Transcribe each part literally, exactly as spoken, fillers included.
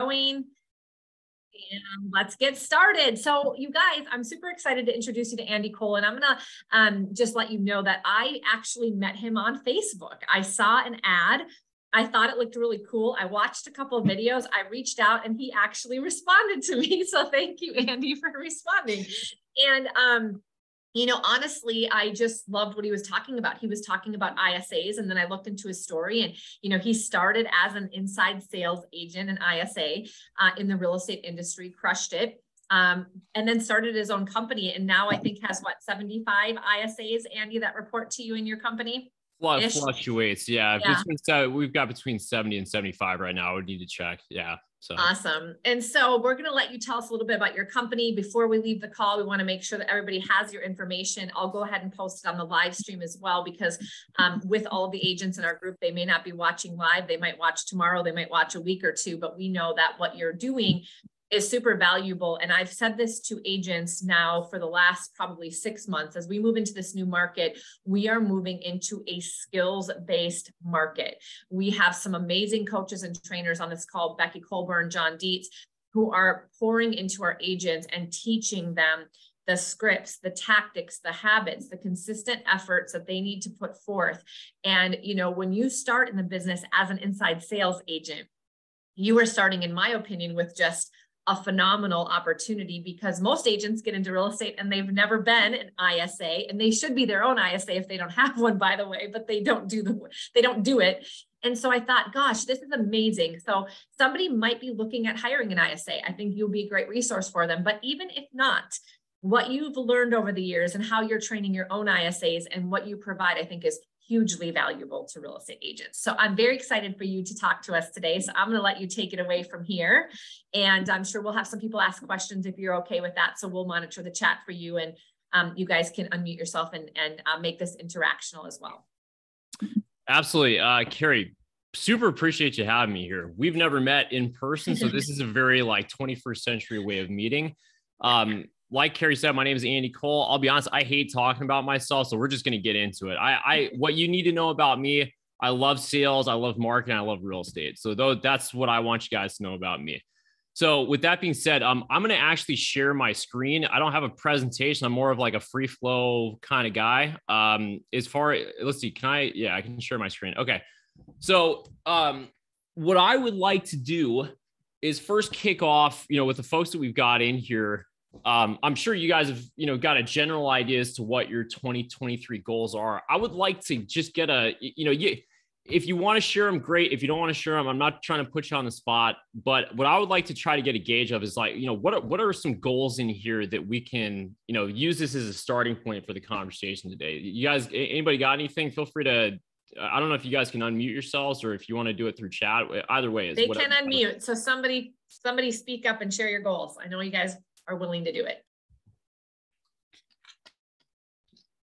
going. And let's get started. So you guys, I'm super excited to introduce you to Andy Cole, and I'm going to um, just let you know that I actually met him on Facebook. I saw an ad. I thought it looked really cool. I watched a couple of videos. I reached out and he actually responded to me. So thank you, Andy, for responding. And, um, you know, honestly, I just loved what he was talking about. He was talking about I S As. And then I looked into his story and, you know, he started as an inside sales agent, an I S A uh, in the real estate industry, crushed it, um, and then started his own company. And now I think has what, seventy-five I S As, Andy, that report to you in your company? Well, it fluctuates. Yeah. yeah. Between, so we've got between seventy and seventy-five right now. I would need to check. Yeah. So. Awesome. And so we're going to let you tell us a little bit about your company. Before we leave the call, we want to make sure that everybody has your information. I'll go ahead and post it on the live stream as well, because um, with all of the agents in our group, they may not be watching live. They might watch tomorrow. They might watch a week or two, but we know that what you're doing is super valuable. And I've said this to agents now for the last probably six months, as we move into this new market, we are moving into a skills-based market. We have some amazing coaches and trainers on this call, Becky Colburn, John Dietz, who are pouring into our agents and teaching them the scripts, the tactics, the habits, the consistent efforts that they need to put forth. And, you know, when you start in the business as an inside sales agent, you are starting, in my opinion, with just a phenomenal opportunity, because most agents get into real estate and they've never been an I S A, and they should be their own I S A if they don't have one, by the way, but they don't do the, they don't do it. And so I thought, gosh, this is amazing. So somebody might be looking at hiring an I S A. I think you'll be a great resource for them, but even if not, what you've learned over the years and how you're training your own I S As and what you provide, I think is hugely valuable to real estate agents. So I'm very excited for you to talk to us today. So I'm going to let you take it away from here. And I'm sure we'll have some people ask questions if you're okay with that. So we'll monitor the chat for you, and um, you guys can unmute yourself and, and uh, make this interactional as well. Absolutely. Uh, Cari, super appreciate you having me here. We've never met in person, so this is a very like twenty-first century way of meeting. Um, Like Cari said, my name is Andy Cole. I'll be honest, I hate talking about myself, so we're just going to get into it. I, I, what you need to know about me, I love sales, I love marketing, I love real estate. So though, that's what I want you guys to know about me. So with that being said, um, I'm going to actually share my screen. I don't have a presentation. I'm more of like a free flow kind of guy. Um, as far as, let's see, can I, yeah, I can share my screen. Okay. So um, what I would like to do is first kick off, you know, with the folks that we've got in here. Um, I'm sure you guys have, you know, got a general idea as to what your twenty twenty-three goals are. I would like to just get a, you know, you, if you want to share them, great. If you don't want to share them, I'm not trying to put you on the spot, but what I would like to try to get a gauge of is like, you know, what are, what are some goals in here that we can, you know, use this as a starting point for the conversation today? You guys, anybody got anything? Feel free to, I don't know if you guys can unmute yourselves or if you want to do it through chat, either way. Is they whatever. Can unmute. So somebody, somebody speak up and share your goals. I know you guys are willing to do it.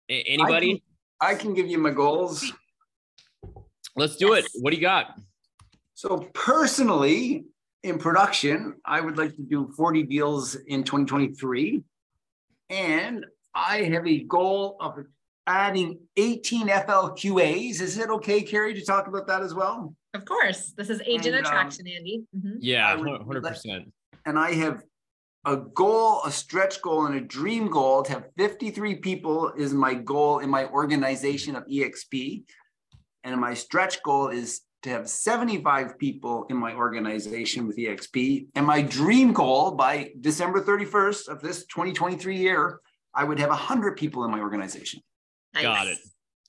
Anybody? I can, I can give you my goals. Let's do yes. it. What do you got? So personally, in production, I would like to do forty deals in twenty twenty-three. And I have a goal of adding eighteen F L Q As. Is it okay, Cari, to talk about that as well? Of course. This is agent and, attraction, um, Andy. Mm-hmm. Yeah, one hundred percent. And I have a goal, a stretch goal, and a dream goal to have fifty-three people is my goal in my organization of E X P. And my stretch goal is to have seventy-five people in my organization with E X P. And my dream goal by December thirty-first of this twenty twenty-three year, I would have one hundred people in my organization. Nice. Got it.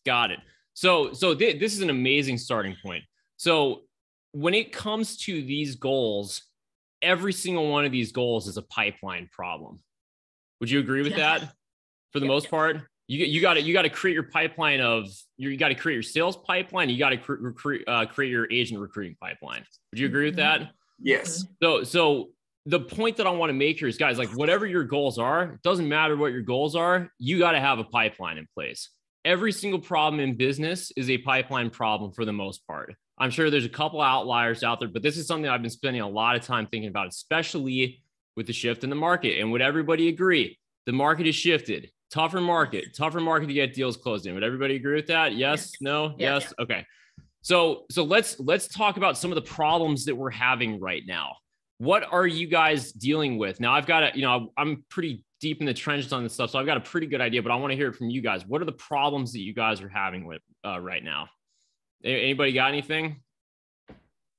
Got it. So, so th this is an amazing starting point. So when it comes to these goals, every single one of these goals is a pipeline problem. Would you agree with yeah. that? For the yeah. most part, you you got to you got to create your pipeline of you got to create your sales pipeline. You got to cre uh, create your agent recruiting pipeline. Would you agree with that? Yes. So so the point that I want to make here is, guys, like whatever your goals are, it doesn't matter what your goals are. You got to have a pipeline in place. Every single problem in business is a pipeline problem for the most part. I'm sure there's a couple outliers out there, but this is something I've been spending a lot of time thinking about, especially with the shift in the market. And would everybody agree? The market has shifted. Tougher market, tougher market to get deals closed in. Would everybody agree with that? Yes, no, yeah, yes. Yeah. Okay. So, so let's, let's talk about some of the problems that we're having right now. what are you guys dealing with? Now I've got a, you know, I'm pretty deep in the trenches on this stuff, so I've got a pretty good idea, but I want to hear it from you guys. What are the problems that you guys are having with uh, right now? Anybody got anything?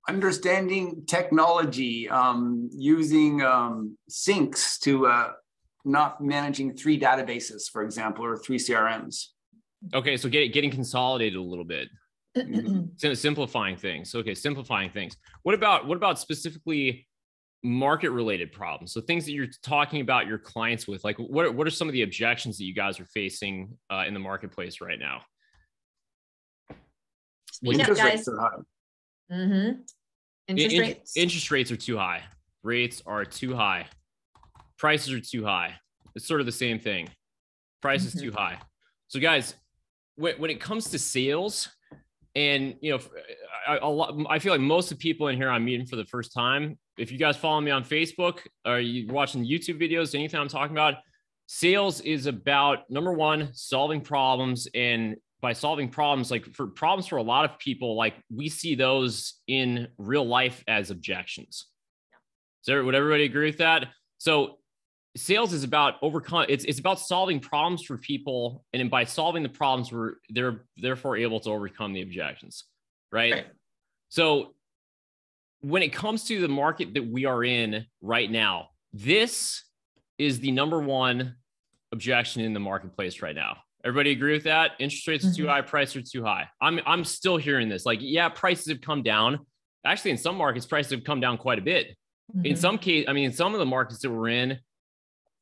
Understanding technology, um, using um, syncs to uh, not managing three databases, for example, or three C R Ms. Okay, so get, getting consolidated a little bit. Simplifying things. Okay, simplifying things. What about what about specifically market related problems? So things that you're talking about your clients with, like what, what are some of the objections that you guys are facing uh, in the marketplace right now? Well, yeah, interest guys. rates are high. Mm-hmm. Interest in, rates. In, interest rates are too high. Rates are too high. Prices are too high. It's sort of the same thing. Price mm-hmm. is too high. So guys, when, when it comes to sales, and, you know, I, I, I feel like most of the people in here I'm meeting for the first time. If you guys follow me on Facebook or you're watching YouTube videos, anything I'm talking about, sales is about, number one, solving problems. And by solving problems, like for problems for a lot of people, like we see those in real life as objections. So would everybody agree with that? So sales is about overcome. It's, it's about solving problems for people. And then by solving the problems, we're they're therefore able to overcome the objections. Right? right. So when it comes to the market that we are in right now, this is the number one objection in the marketplace right now. Everybody agree with that? Interest rates are mm-hmm. too high, prices are too high. I'm, I'm still hearing this. Like, yeah, prices have come down. Actually, in some markets, prices have come down quite a bit. Mm-hmm. In some case, I mean, in some of the markets that we're in,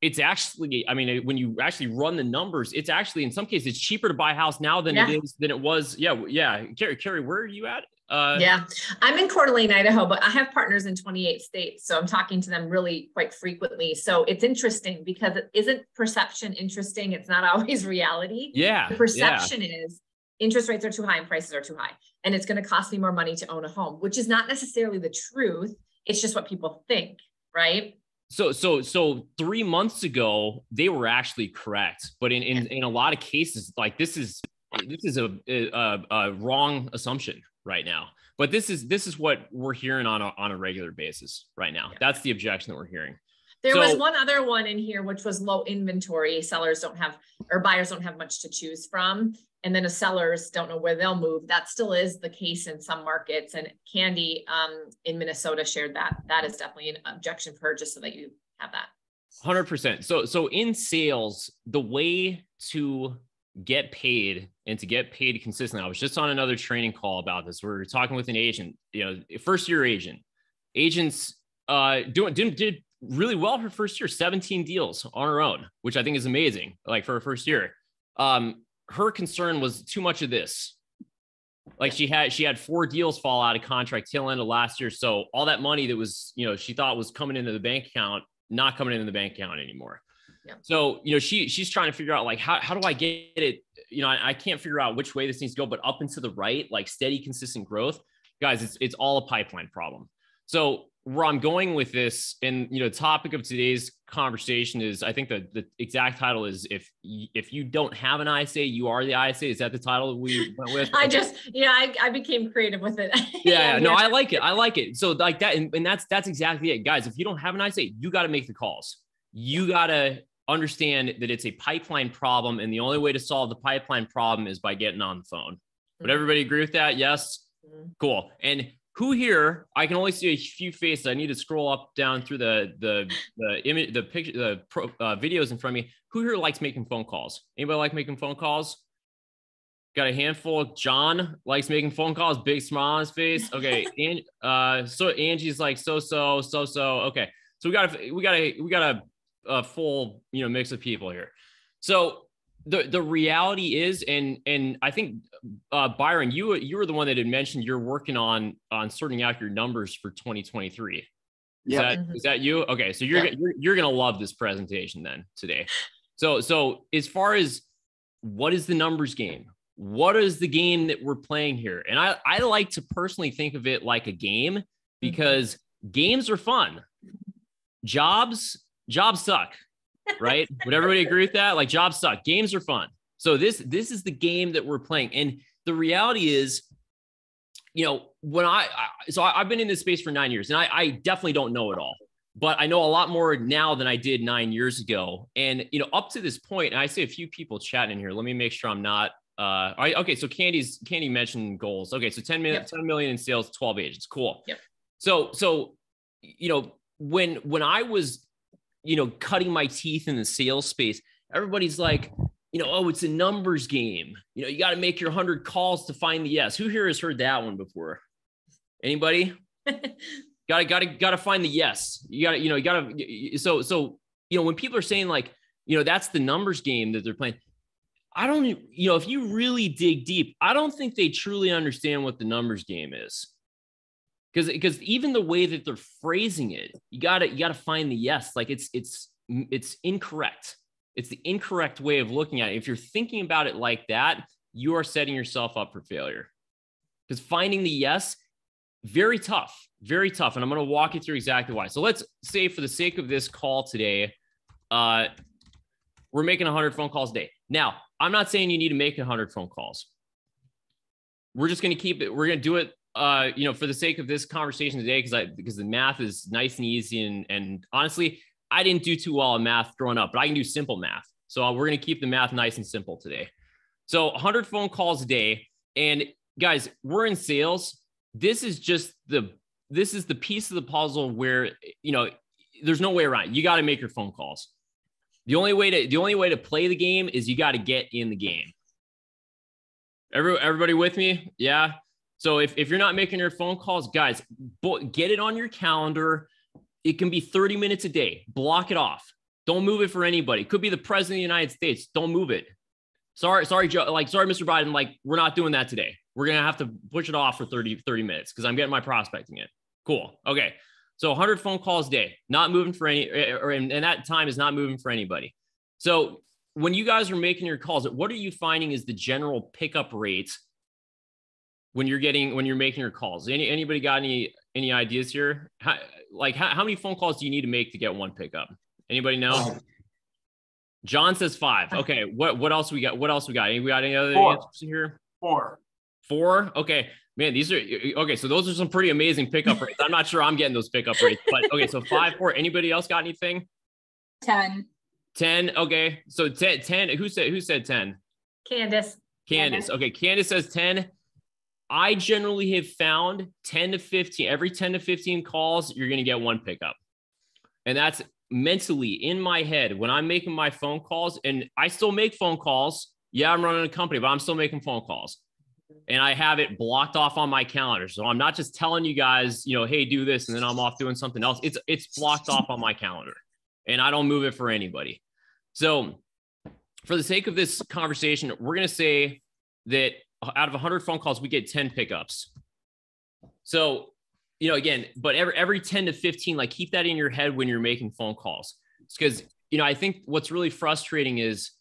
it's actually, I mean, when you actually run the numbers, it's actually, in some cases, it's cheaper to buy a house now than yeah. it is, than it was. Yeah. Yeah. Cari, Cari, where are you at? Uh, yeah, I'm in Coeur d'Alene, Idaho, but I have partners in twenty-eight states. So I'm talking to them really quite frequently. So it's interesting because it isn't perception interesting. It's not always reality. Yeah. The perception yeah. is interest rates are too high and prices are too high, and it's going to cost me more money to own a home, which is not necessarily the truth. It's just what people think, right? So, so, so three months ago, they were actually correct, but in, in, in a lot of cases, like this is, this is a, a, a wrong assumption right now, but this is, this is what we're hearing on a, on a regular basis right now. That's the objection that we're hearing. There so, was one other one in here, which was low inventory. Sellers don't have, or buyers don't have much to choose from. And then the sellers don't know where they'll move. That still is the case in some markets. And Candy um, in Minnesota shared that. That is definitely an objection for her, just so that you have that. one hundred percent. So, so in sales, the way to get paid and to get paid consistently, I was just on another training call about this. We were talking with an agent, you know, first year agent. Agents uh, doing did, did really well her first year, seventeen deals on her own, which I think is amazing, like for her first year. Um, Her concern was too much of this. Like she had, she had four deals fall out of contract till end of last year. So all that money that was, you know, she thought was coming into the bank account, not coming into the bank account anymore. Yeah. So, you know, she, she's trying to figure out like, how, how do I get it? You know, I, I can't figure out which way this needs to go, but up and to the right, like steady, consistent growth, guys, it's, it's all a pipeline problem. So where I'm going with this, and you know, the topic of today's conversation is, I think the, the exact title is, if if you don't have an I S A, you are the I S A. Is that the title we went with? I just, yeah, I, I became creative with it. Yeah, yeah, no, I like it. I like it. So like that, and, and that's that's exactly it, guys. If you don't have an I S A, you got to make the calls. You got to understand that it's a pipeline problem, and the only way to solve the pipeline problem is by getting on the phone. Mm-hmm. Would everybody agree with that? Yes. Mm-hmm. Cool. And who here? I can only see a few faces. I need to scroll up down through the the the image, the picture, the pro, uh, videos in front of me. Who here likes making phone calls? Anybody like making phone calls? Got a handful. John likes making phone calls. Big smile on his face. Okay, and uh, so Angie's like so so so so. Okay, so we got a, we got a we got a, a full you know mix of people here. So the the reality is, and and I think uh, Byron, you you were the one that had mentioned you're working on on sorting out your numbers for twenty twenty-three. Is yeah, that, mm-hmm. is that you? Okay, so you're, yeah. you're you're gonna love this presentation then today. So so as far as what is the numbers game? What is the game that we're playing here? And I I like to personally think of it like a game, because mm-hmm. games are fun. Jobs jobs suck. Right? Would everybody agree with that? Like jobs suck. Games are fun. So this, this is the game that we're playing. And the reality is, you know, when I, I so I, I've been in this space for nine years and I, I definitely don't know it all, but I know a lot more now than I did nine years ago. And, you know, up to this point, and I see a few people chatting in here. Let me make sure I'm not, uh, all right, okay. So Candy's Candy mentioned goals. Okay. So ten million, yep. ten million in sales, twelve agents. Cool. Yep. So, so, you know, when, when I was, you know, cutting my teeth in the sales space, everybody's like, you know, oh, it's a numbers game. You know, you got to make your hundred calls to find the yes. Who here has heard that one before? Anybody? Gotta, gotta, gotta find the yes. You gotta, you know, you gotta, so, so, you know, when people are saying like, you know, that's the numbers game that they're playing, I don't, you know, if you really dig deep, I don't think they truly understand what the numbers game is. Cause, cause even the way that they're phrasing it, you gotta, you gotta find the yes. Like it's, it's, it's incorrect. It's the incorrect way of looking at it. If you're thinking about it like that, you are setting yourself up for failure. Cause finding the yes, very tough, very tough. And I'm going to walk you through exactly why. So let's say for the sake of this call today, uh, we're making one hundred phone calls a day. Now, I'm not saying you need to make one hundred phone calls. We're just going to keep it. We're going to do it, uh, you know, for the sake of this conversation today, because I, because the math is nice and easy. And, and honestly, I didn't do too well in math growing up, but I can do simple math. So we're going to keep the math nice and simple today. So one hundred phone calls a day. And guys, we're in sales. This is just the, this is the piece of the puzzle where, you know, there's no way around. You got to make your phone calls. The only way to, the only way to play the game is you got to get in the game. Every, everybody with me? Yeah. So if, if you're not making your phone calls, guys, get it on your calendar. It can be thirty minutes a day. Block it off. Don't move it for anybody. Could be the president of the United States. Don't move it. Sorry, sorry, Joe. Like, sorry, Mister Biden. Like, we're not doing that today. We're going to have to push it off for thirty, thirty minutes because I'm getting my prospecting in. Cool. Okay. So one hundred phone calls a day, not moving for any, or, and that time is not moving for anybody. So when you guys are making your calls, what are you finding is the general pickup rate when you're getting, when you're making your calls? Any, anybody got any, any ideas here? How, like how, how many phone calls do you need to make to get one pickup? Anybody know? John says five. Okay. What, what else we got? What else we got? Anybody got any other Four. answers here? Four. Four. Okay, man, these are, okay. So those are some pretty amazing pickup rates. I'm not sure I'm getting those pickup rates, but okay. So five, four, anybody else got anything? ten, ten. Okay. So ten, ten, who said, who said ten? Candace. Candace. Okay. Candace says ten. I generally have found ten to fifteen, every ten to fifteen calls, you're going to get one pickup. And that's mentally in my head when I'm making my phone calls, and I still make phone calls. Yeah. I'm running a company, but I'm still making phone calls. And I have it blocked off on my calendar. So I'm not just telling you guys, you know, hey, do this, and then I'm off doing something else. It's, it's blocked off on my calendar and I don't move it for anybody. So for the sake of this conversation, we're going to say that out of one hundred phone calls, we get ten pickups. So, you know, again, but every, every ten to fifteen, like keep that in your head when you're making phone calls. It's because, you know, I think what's really frustrating is,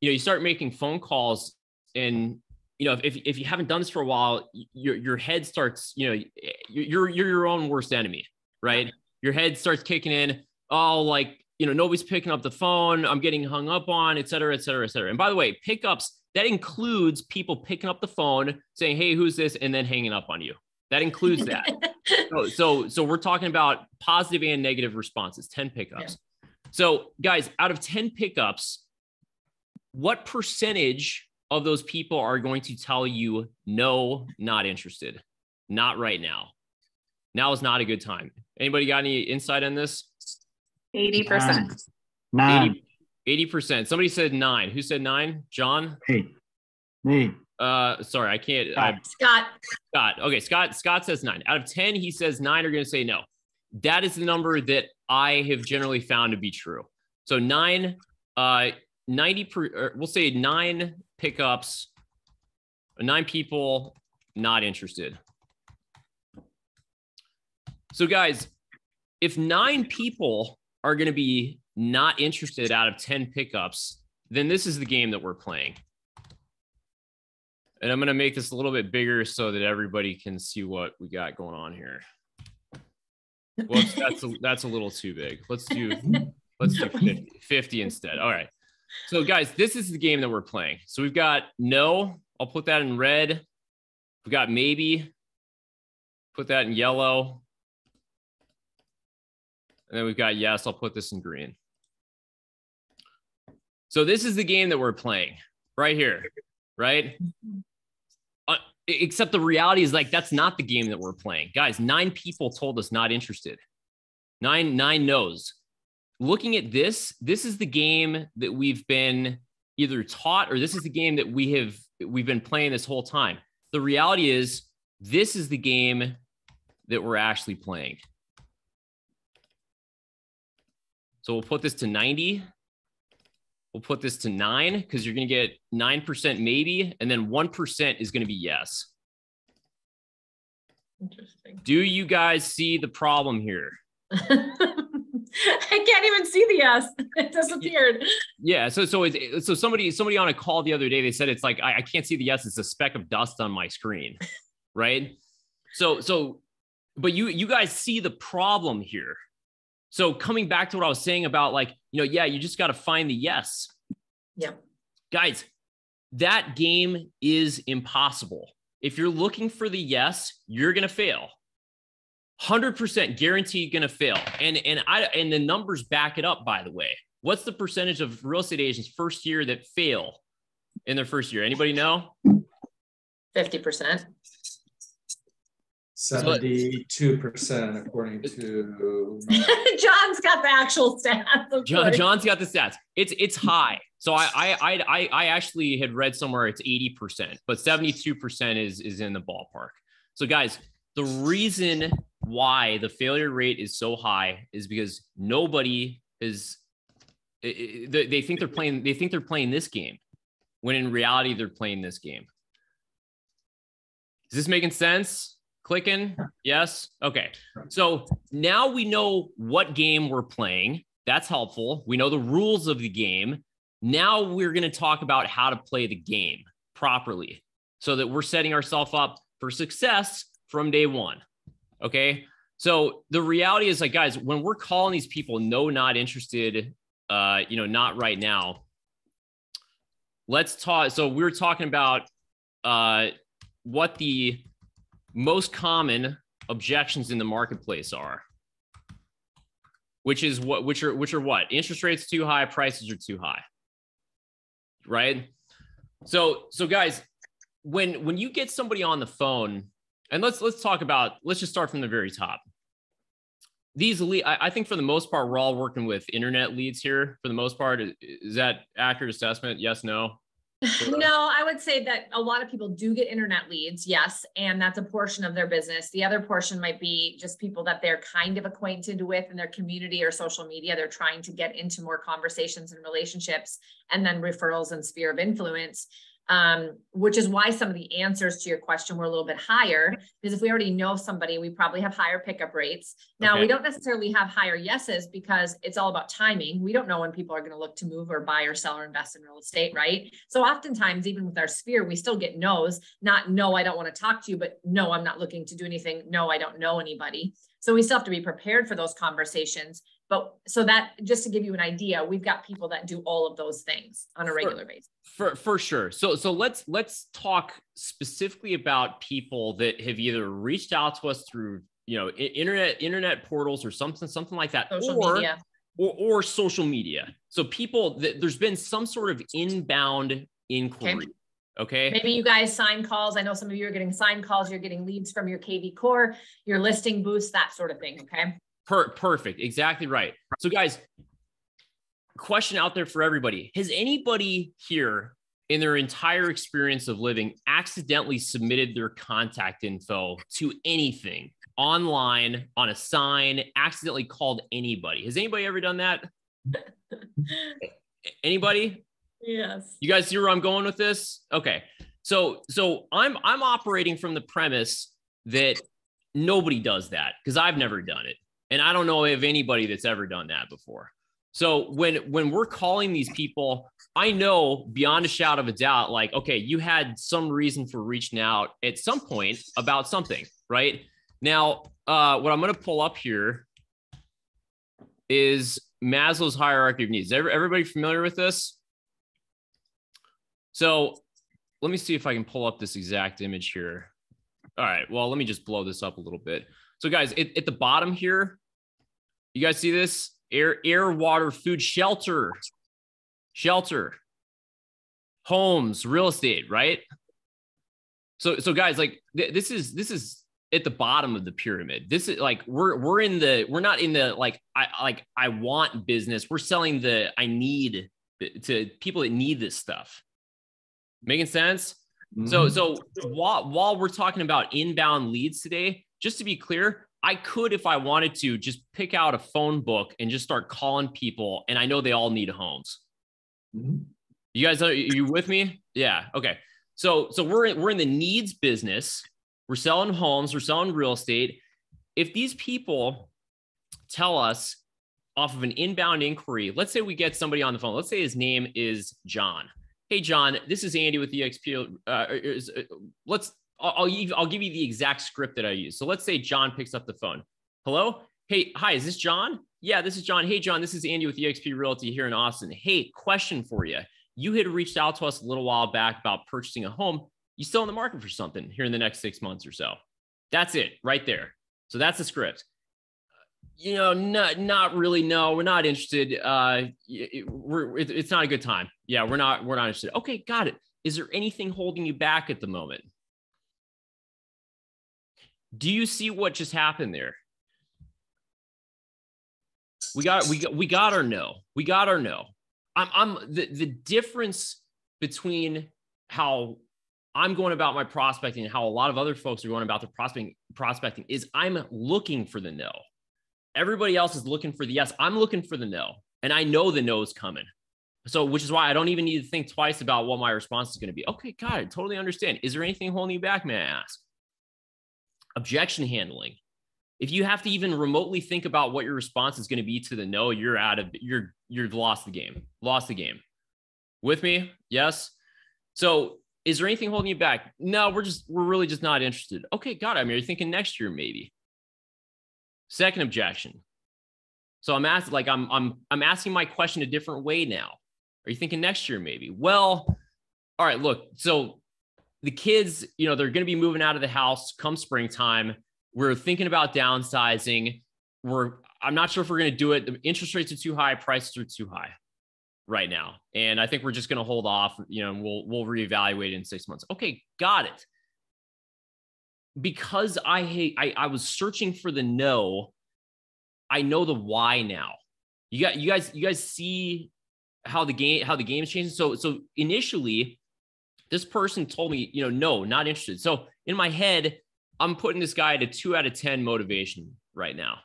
you know, you start making phone calls and, you know, if, if you haven't done this for a while, your, your head starts, you know, you're, you're your own worst enemy, right? Your head starts kicking in. Oh, like, you know, nobody's picking up the phone. I'm getting hung up on, et cetera, et cetera, et cetera. And by the way, pickups, that includes people picking up the phone saying, hey, who's this? And then hanging up on you. That includes that. so, so, so we're talking about positive and negative responses, ten pickups. Yeah. So guys, out of ten pickups, what percentage of those people are going to tell you, no, not interested, not right now. Now is not a good time. Anybody got any insight on this? eighty percent. Nine. eighty percent. Somebody said nine. Who said nine? John? Hey. Me. Uh, sorry, I can't. Scott. I, Scott. Scott. Okay, Scott. Scott says nine. Out of ten, he says nine are going to say no. That is the number that I have generally found to be true. So nine, uh, ninety per, we'll say nine pickups, nine people not interested. So guys, if nine people are going to be not interested out of ten pickups, then this is the game that we're playing. And I'm going to make this a little bit bigger so that everybody can see what we got going on here. Whoops, that's a, that's a little too big. Let's do, let's do fifty, fifty instead. All right. So guys, this is the game that we're playing. So we've got no, I'll put that in red. We've got maybe, put that in yellow. And then we've got yes, I'll put this in green. So this is the game that we're playing right here, right? Uh, except the reality is like, that's not the game that we're playing. Guys, nine people told us not interested. Nine, nine no's. Looking at this, this is the game that we've been either taught, or this is the game that we have, we've been playing this whole time. The reality is this is the game that we're actually playing. So we'll put this to ninety. We'll put this to nine because you're going to get nine percent maybe, and then one percent is going to be yes. Interesting. Do you guys see the problem here? I can't even see the yes. It disappeared. Yeah. So so it's, so somebody somebody on a call the other day, they said it's like, I, I can't see the yes. It's a speck of dust on my screen, right? So so, but you you guys see the problem here. So coming back to what I was saying about like, you know, yeah, you just got to find the yes. Yeah. Guys, that game is impossible. If you're looking for the yes, you're going to fail. one hundred percent guaranteed going to fail. And, and, I, and the numbers back it up, by the way. What's the percentage of real estate agents first year that fail in their first year? Anybody know? fifty percent. seventy-two percent according to John's got the actual stats. John, John's got the stats. It's it's high. So I I I I actually had read somewhere it's eighty percent, but seventy-two percent is is in the ballpark. So guys, the reason why the failure rate is so high is because nobody is they think they're playing they think they're playing this game when in reality they're playing this game. Is this making sense? Clicking? Yes. Okay. So now we know what game we're playing. That's helpful. We know the rules of the game. Now we're going to talk about how to play the game properly so that we're setting ourselves up for success from day one. Okay. So the reality is like, guys, when we're calling these people, no, not interested, uh, you know, not right now. Let's talk. So we were talking about uh, what the most common objections in the marketplace are, which is what, which are, which are what? Interest rates too high, prices are too high, right? So, so guys, when, when you get somebody on the phone, and let's, let's talk about, let's just start from the very top. These, lead, I, I think for the most part, we're all working with internet leads here for the most part. Is that accurate assessment? Yes, no? No, I would say that a lot of people do get internet leads. Yes. And that's a portion of their business. The other portion might be just people that they're kind of acquainted with in their community or social media. They're trying to get into more conversations and relationships, and then referrals and sphere of influence, um, which is why some of the answers to your question were a little bit higher, because if we already know somebody, we probably have higher pickup rates. Now, okay. We don't necessarily have higher yeses because it's all about timing. We don't know when people are going to look to move or buy or sell or invest in real estate, right? So oftentimes, even with our sphere, we still get no's, not no, I don't want to talk to you, but no, I'm not looking to do anything. No, I don't know anybody. So we still have to be prepared for those conversations. But so that, just to give you an idea, we've got people that do all of those things on a regular for, basis. For, for sure. So, so let's, let's talk specifically about people that have either reached out to us through, you know, internet, internet portals or something, something like that, social or, media. Or, or social media. So people that there's been some sort of inbound inquiry. Okay. Okay. Maybe you guys sign calls. I know some of you are getting sign calls. You're getting leads from your K V Core, your listing boosts, that sort of thing. Okay. Per perfect. Exactly right. So guys, question out there for everybody. Has anybody here in their entire experience of living accidentally submitted their contact info to anything online, on a sign, accidentally called anybody? Has anybody ever done that? Anybody? Yes. You guys see where I'm going with this? Okay. So, so I'm, I'm operating from the premise that nobody does that because I've never done it. And I don't know of anybody that's ever done that before. So when, when we're calling these people, I know beyond a shadow of a doubt, like, okay, you had some reason for reaching out at some point about something, right? Now, uh, what I'm going to pull up here is Maslow's hierarchy of needs. Is everybody familiar with this? So let me see if I can pull up this exact image here. All right. Well, let me just blow this up a little bit. So guys, it, at the bottom here, you guys see this? Air, air, water, food, shelter, shelter, homes, real estate, right? So, so guys, like th this is, this is at the bottom of the pyramid. This is like, we're, we're in the, we're not in the, like, I, like I want business. We're selling the, I need to people that need this stuff. Making sense? Mm-hmm. So, so while, while we're talking about inbound leads today, just to be clear, I could, if I wanted to, just pick out a phone book and just start calling people. And I know they all need homes. Mm-hmm. You guys, are you with me? Yeah. Okay. So, so we're in, we're in the needs business. We're selling homes. We're selling real estate. If these people tell us off of an inbound inquiry, let's say we get somebody on the phone. Let's say his name is John. Hey, John, this is Andy with E X P. Uh, let's, I'll, I'll give you the exact script that I use. So let's say John picks up the phone. Hello? Hey, hi, is this John? Yeah, this is John. Hey, John, this is Andy with E X P Realty here in Austin. Hey, question for you. You had reached out to us a little while back about purchasing a home. You still in the market for something here in the next six months or so? That's it right there. So that's the script. You know, not, not really. No, we're not interested. Uh, it, we're, it, it's not a good time. Yeah, we're not, we're not interested. Okay, got it. Is there anything holding you back at the moment? Do you see what just happened there? We got, we got, we got our no. We got our no. I'm, I'm the, the difference between how I'm going about my prospecting and how a lot of other folks are going about their prospecting, prospecting is I'm looking for the no. Everybody else is looking for the yes. I'm looking for the no, and I know the no is coming. So, which is why I don't even need to think twice about what my response is going to be. Okay, got it. Totally understand. Is there anything holding you back, may I ask? Objection handling. If you have to even remotely think about what your response is going to be to the no, you're out of, you're, you've lost the game. Lost the game. With me? Yes. So, is there anything holding you back? No, we're just, we're really just not interested. Okay, got it. I mean, you're thinking next year maybe. Second objection. So I'm asking, like, I'm, I'm, I'm asking my question a different way now. Are you thinking next year maybe? Well, all right, look, so the kids, you know, they're going to be moving out of the house come springtime. We're thinking about downsizing. We're, I'm not sure if we're going to do it. The interest rates are too high. Prices are too high right now. And I think we're just going to hold off, you know, and we'll, we'll reevaluate in six months. Okay, got it. Because I hate, I, I was searching for the no, I know the why now. You got, you guys, you guys see how the game, how the game is changing. So, so initially this person told me, you know, no, not interested. So in my head, I'm putting this guy at a two out of ten motivation right now,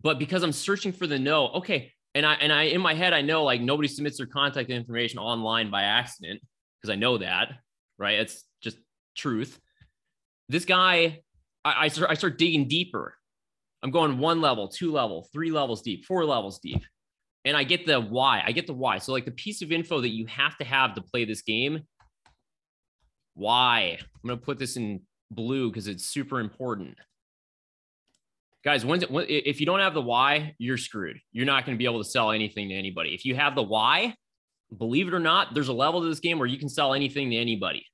but because I'm searching for the no, okay. And I, and I, in my head, I know like nobody submits their contact information online by accident. Cause I know that, right? It's just truth. This guy, I, I, start, I start digging deeper. I'm going one level, two level, three levels deep, four levels deep. And I get the why. I get the why. So like the piece of info that you have to have to play this game, why? I'm going to put this in blue because it's super important. Guys, when's it, when, if you don't have the why, you're screwed. You're not going to be able to sell anything to anybody. If you have the why, believe it or not, there's a level to this game where you can sell anything to anybody.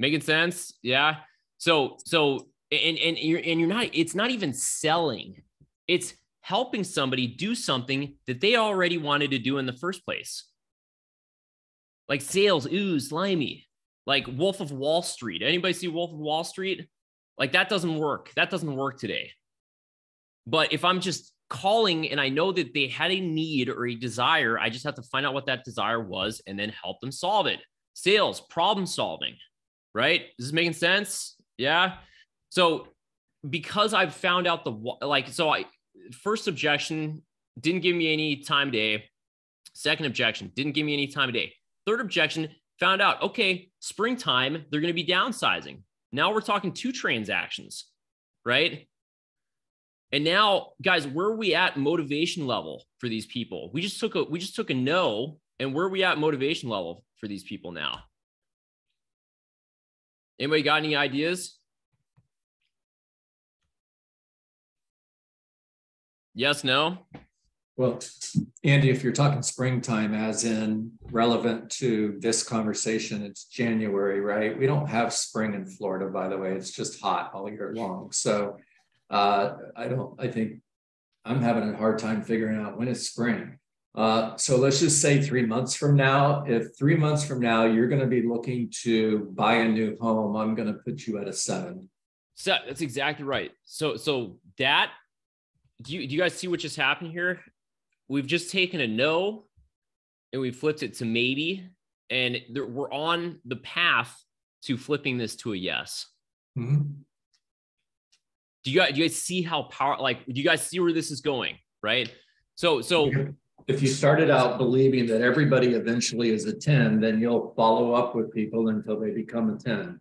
Making sense? Yeah. So, so, and, and you're, and you're not, it's not even selling. It's helping somebody do something that they already wanted to do in the first place. Like sales, ooh, slimy, like Wolf of Wall Street. Anybody see Wolf of Wall Street? Like that doesn't work. That doesn't work today. But if I'm just calling and I know that they had a need or a desire, I just have to find out what that desire was and then help them solve it. Sales, problem solving. Right? Is this making sense? Yeah. So because I've found out the, like, so I, first objection didn't give me any time of day. Second objection didn't give me any time of day. Third objection, found out, okay, springtime, they're going to be downsizing. Now we're talking two transactions, right? And now guys, where are we at motivation level for these people? We just took a, we just took a no. And where are we at motivation level for these people now? Anybody got any ideas? Yes, no? Well, Andy, if you're talking springtime, as in relevant to this conversation, it's January, right? We don't have spring in Florida, by the way. It's just hot all year long. So uh, I don't, I think I'm having a hard time figuring out when is spring. Uh, so let's just say three months from now. If three months from now, you're going to be looking to buy a new home, I'm going to put you at a seven. So that's exactly right. So, so that, do you, do you guys see what just happened here? We've just taken a no and we flipped it to maybe, and there, we're on the path to flipping this to a yes. Mm-hmm. Do you guys, do you guys see how power, like, do you guys see where this is going? Right. So, so if you started out believing that everybody eventually is a ten, then you'll follow up with people until they become a ten.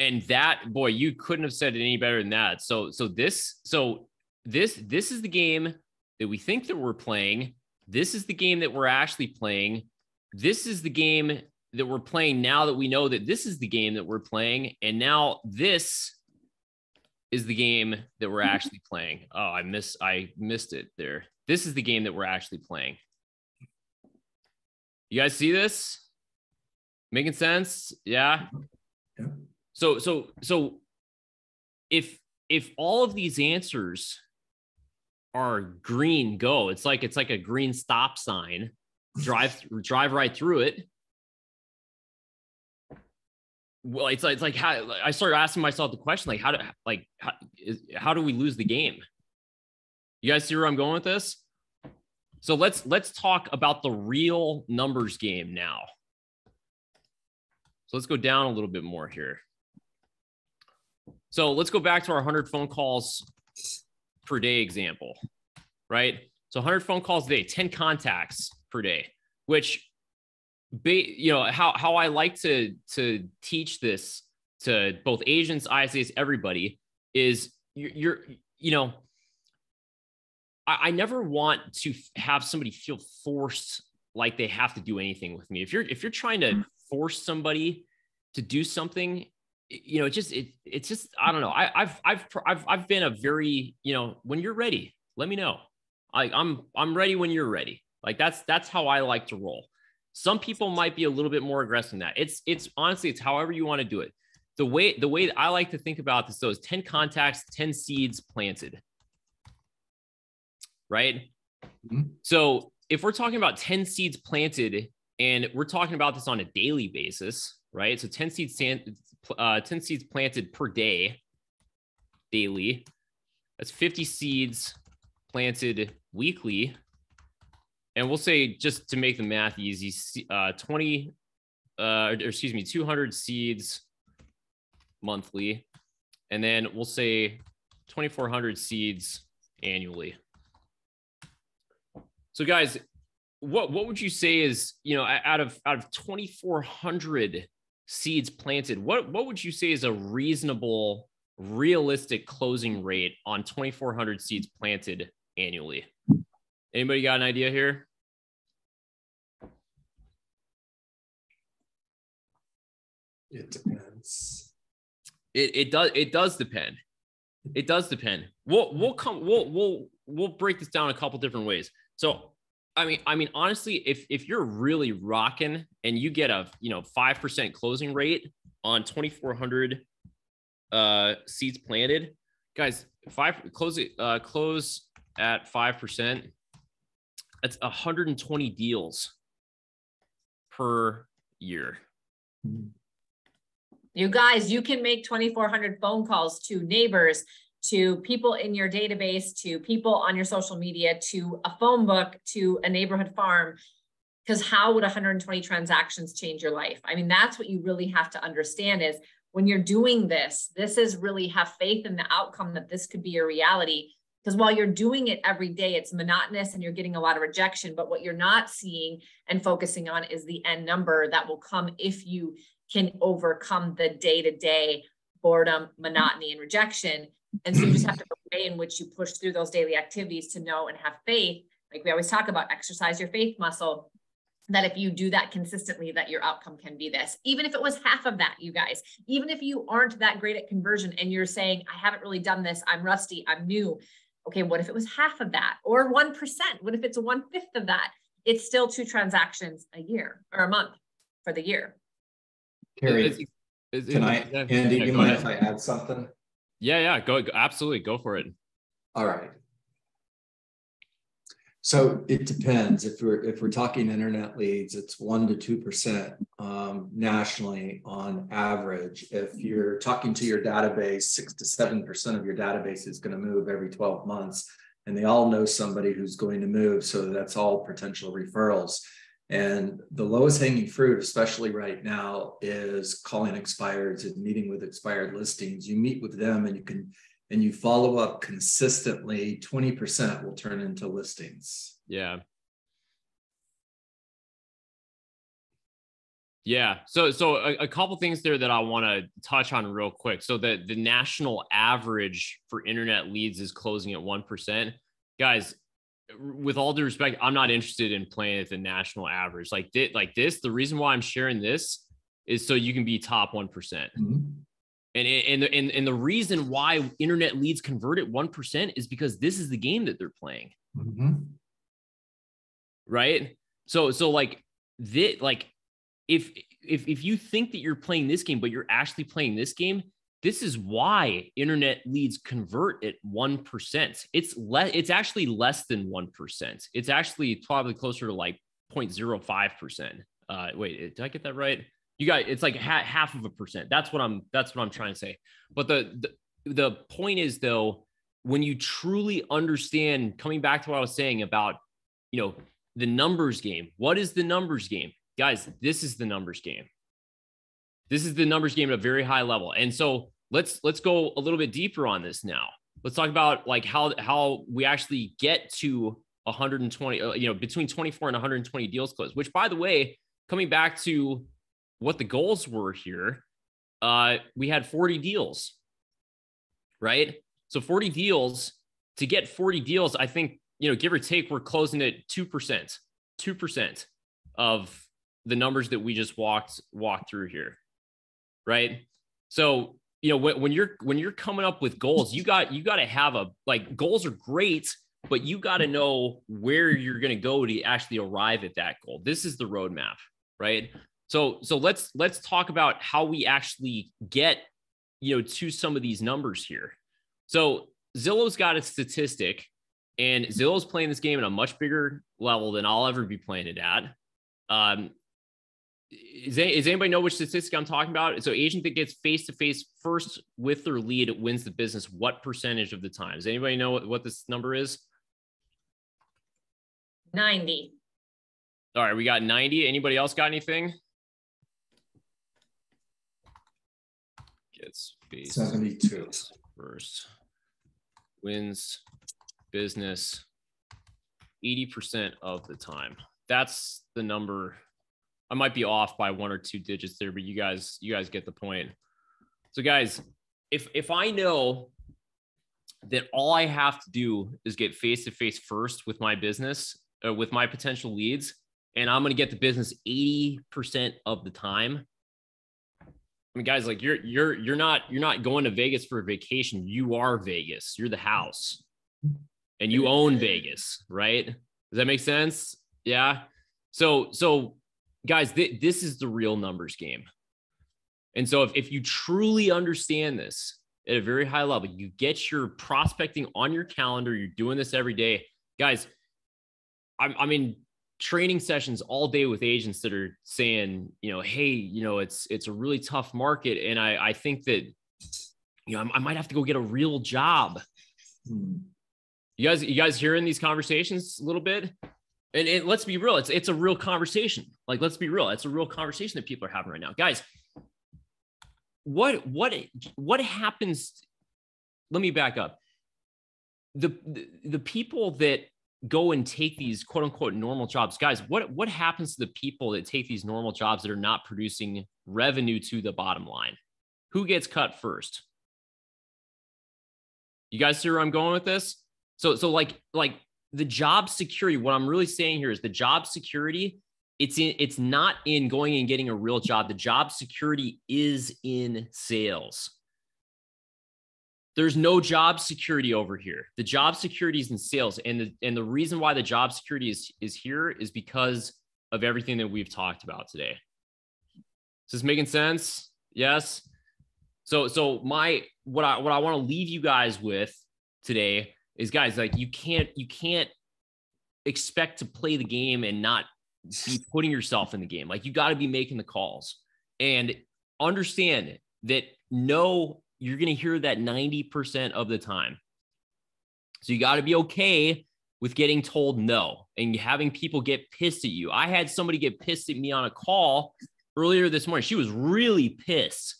And that, boy, you couldn't have said it any better than that. So, so this, so this, this is the game that we think that we're playing. This is the game that we're actually playing. This is the game that we're playing now that we know that this is the game that we're playing. And now this is the game that we're actually playing. Oh, I miss, I missed it there. This is the game that we're actually playing. You guys see this? Making sense? Yeah. Yeah. So, so, so if, if all of these answers are green, go, it's like, it's like a green stop sign, drive, drive right through it. Well, it's like, it's like how I started asking myself the question, like, how do, like, how, is, how do we lose the game? You guys see where I'm going with this? So let's, let's talk about the real numbers game now. So let's go down a little bit more here. So let's go back to our one hundred phone calls per day example, right? So one hundred phone calls a day, ten contacts per day, which, you know, how, how I like to, to teach this to both agents, I S As, everybody is you're, you're you know, I, I never want to have somebody feel forced like they have to do anything with me. If you're, if you're trying to force somebody to do something, you know, it just, it, it's just, I don't know. I, I've, I've, I've, I've been a very, you know, when you're ready, let me know. I, I'm, I'm ready when you're ready. Like that's, that's how I like to roll. Some people might be a little bit more aggressive than that. It's, it's honestly, it's however you want to do it. The way, the way that I like to think about this though is ten contacts, ten seeds planted, right? Mm-hmm. So if we're talking about ten seeds planted and we're talking about this on a daily basis, right? So ten seeds, uh, ten seeds planted per day, daily. That's fifty seeds planted weekly. And we'll say, just to make the math easy, uh, twenty, uh, or excuse me, two hundred seeds monthly. And then we'll say twenty-four hundred seeds annually. So guys, what, what would you say is, you know, out of, out of twenty-four hundred seeds planted, what, what would you say is a reasonable, realistic closing rate on twenty-four hundred seeds planted annually? Anybody got an idea here? It depends. It, it does, it does depend. It does depend. We'll, we'll come, we'll, we'll, we'll break this down a couple different ways. So, I mean, I mean, honestly, if, if you're really rocking and you get a, you know, five percent closing rate on twenty-four hundred uh, seeds planted, guys, five close it, uh, close at five percent. That's one hundred twenty deals per year. You guys, you can make twenty-four hundred phone calls to neighbors, to people in your database, to people on your social media, to a phone book, to a neighborhood farm, because how would one hundred twenty transactions change your life? I mean, that's what you really have to understand is when you're doing this, this is really have faith in the outcome that this could be your reality. Because while you're doing it every day, it's monotonous and you're getting a lot of rejection, but what you're not seeing and focusing on is the end number that will come if you can overcome the day-to-day boredom, monotony, and rejection. And so you just have to way in which you push through those daily activities to know and have faith. Like we always talk about, exercise your faith muscle, that if you do that consistently, that your outcome can be this. Even if it was half of that, you guys, even if you aren't that great at conversion and you're saying, I haven't really done this, I'm rusty, I'm new, okay, what if it was half of that or one percent? What if it's one fifth of that? It's still two transactions a year or a month for the year. Cari, can I, Andy, yeah, you mind if I add something? Yeah, yeah, go, go absolutely, go for it. All right. So it depends. If we're if we're talking internet leads, it's one to two percent um, nationally on average. If you're talking to your database, six to seven percent of your database is going to move every twelve months, and they all know somebody who's going to move. So that's all potential referrals. And the lowest hanging fruit, especially right now, is calling expireds and meeting with expired listings. You meet with them, and you can. And you follow up consistently, twenty percent will turn into listings. Yeah. Yeah. So, so a, a couple things there that I want to touch on real quick. So the, the national average for internet leads is closing at one percent. Guys, with all due respect, I'm not interested in playing at the national average. Like, th- like this, the reason why I'm sharing this is so you can be top one percent. Mm-hmm. And, and, and, and the reason why internet leads convert at one percent is because this is the game that they're playing. Mm-hmm. Right? So, so like, th- like if, if, if you think that you're playing this game, but you're actually playing this game, this is why internet leads convert at one percent. It's less, it's actually less than one percent. It's actually probably closer to like zero point zero five percent. Uh, wait, did I get that right? You got, it's like ha- half of a percent. That's what I'm, that's what I'm trying to say. But the, the, the point is though, when you truly understand, coming back to what I was saying about, you know, the numbers game, what is the numbers game? Guys, this is the numbers game. This is the numbers game at a very high level. And so let's, let's go a little bit deeper on this now. Let's talk about like how, how we actually get to one hundred twenty, you know, between twenty-four and one hundred twenty deals closed, which by the way, coming back to what the goals were here, uh, we had forty deals, right? So forty deals, to get forty deals, I think, you know, give or take, we're closing at two percent, two percent of the numbers that we just walked, walked through here, right? So, you know, when, when you're, when you're coming up with goals, you got, you got to have a, like, goals are great, but you got to know where you're going to go to actually arrive at that goal. This is the roadmap, right? So, so let's, let's talk about how we actually get, you know, to some of these numbers here. So Zillow's got a statistic, and Zillow's playing this game at a much bigger level than I'll ever be playing it at. Um, is, is anybody know which statistic I'm talking about? So agent that gets face-to-face first with their lead wins the business. What percentage of the time? Does anybody know what, what this number is? ninety. All right, we got ninety. Anybody else got anything? Gets face seventy-two first, wins business eighty percent of the time. That's the number. I might be off by one or two digits there, but you guys, you guys get the point. So guys, if if I know that all I have to do is get face to face first with my business, uh, with my potential leads, and I'm going to get the business eighty percent of the time. I mean, guys, like you're, you're, you're not, you're not going to Vegas for a vacation. You are Vegas. You're the house and you own Vegas, right? Does that make sense? Yeah. So, so guys, th- this is the real numbers game. And so if, if you truly understand this at a very high level, you get your prospecting on your calendar. You're doing this every day, guys. I'm, I'm in training sessions all day with agents that are saying, you know, hey, you know, it's, it's a really tough market. And I, I think that, you know, I, I might have to go get a real job. You guys, you guys hearing these conversations a little bit? And it, let's be real. It's, it's a real conversation. Like, let's be real. It's a real conversation that people are having right now, guys. What, what, what happens? Let me back up. The, the, the people that go and take these quote unquote normal jobs. Guys, what, what happens to the people that take these normal jobs that are not producing revenue to the bottom line? Who gets cut first? You guys see where I'm going with this? So, so like, like the job security, what I'm really saying here is the job security, it's in, it's not in going and getting a real job. The job security is in sales. There's no job security over here. The job security is in sales. And the, and the reason why the job security is, is here is because of everything that we've talked about today. Is this making sense? Yes. So, so my, what I, what I want to leave you guys with today is, guys, like you can't, you can't expect to play the game and not be putting yourself in the game. Like you got to be making the calls and understand that no, you're going to hear that ninety percent of the time. So you got to be okay with getting told no and having people get pissed at you. I had somebody get pissed at me on a call earlier this morning. She was really pissed.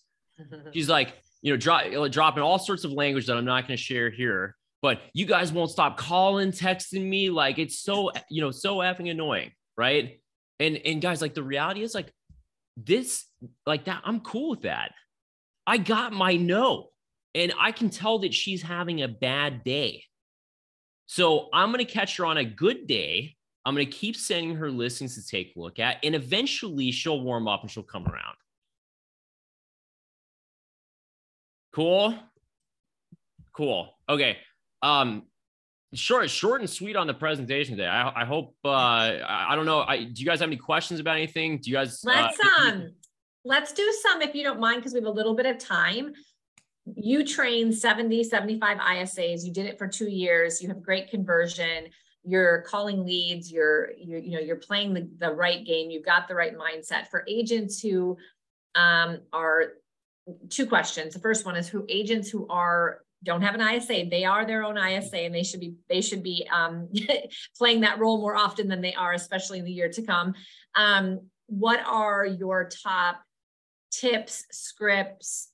She's like, you know, dro- dropping all sorts of language that I'm not going to share here, but you guys won't stop calling, texting me. Like it's so, you know, so effing annoying. Right. And, and guys, like the reality is like this, like that, I'm cool with that. I got my no, and I can tell that she's having a bad day. So I'm going to catch her on a good day. I'm going to keep sending her listings to take a look at, and eventually she'll warm up and she'll come around. Cool. Cool. Okay. Um, short, short and sweet on the presentation today. I, I hope, uh, I don't know. I, do you guys have any questions about anything? Do you guys, let's, uh, um, let's do some, if you don't mind, because we have a little bit of time. You train seventy, seventy-five I S As. You did it for two years. You have great conversion. You're calling leads. You're, you're you know, you're playing the, the right game. You've got the right mindset for agents who um, are two questions. The first one is who agents who are, don't have an I S A. They are their own I S A, and they should be, they should be um, playing that role more often than they are, especially in the year to come. Um, what are your top tips, scripts,